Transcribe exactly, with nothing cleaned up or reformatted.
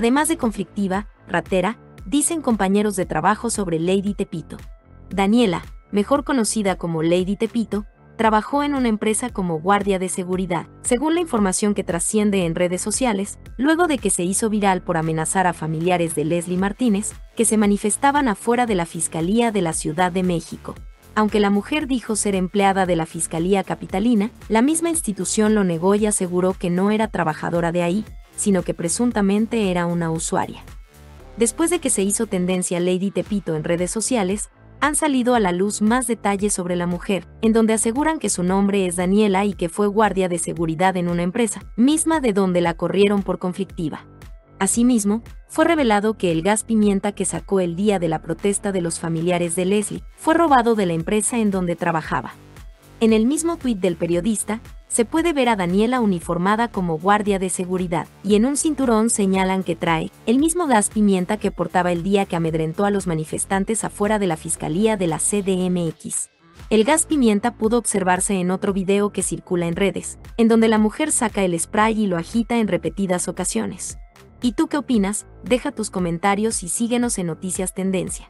además de conflictiva, ratera, dicen compañeros de trabajo sobre Lady Tepito. Daniela, mejor conocida como Lady Tepito, trabajó en una empresa como guardia de seguridad, según la información que trasciende en redes sociales, luego de que se hizo viral por amenazar a familiares de Lesly Martínez, que se manifestaban afuera de la Fiscalía de la Ciudad de México. Aunque la mujer dijo ser empleada de la Fiscalía Capitalina, la misma institución lo negó y aseguró que no era trabajadora de ahí, sino que presuntamente era una usuaria. Después de que se hizo tendencia Lady Tepito en redes sociales, han salido a la luz más detalles sobre la mujer, en donde aseguran que su nombre es Daniela y que fue guardia de seguridad en una empresa, misma de donde la corrieron por conflictiva. Asimismo, fue revelado que el gas pimienta que sacó el día de la protesta de los familiares de Lesly fue robado de la empresa en donde trabajaba. En el mismo tuit del periodista, se puede ver a Daniela uniformada como guardia de seguridad, y en un cinturón señalan que trae el mismo gas pimienta que portaba el día que amedrentó a los manifestantes afuera de la Fiscalía de la C D M X. El gas pimienta pudo observarse en otro video que circula en redes, en donde la mujer saca el spray y lo agita en repetidas ocasiones. ¿Y tú qué opinas? Deja tus comentarios y síguenos en Noticias Tendencia.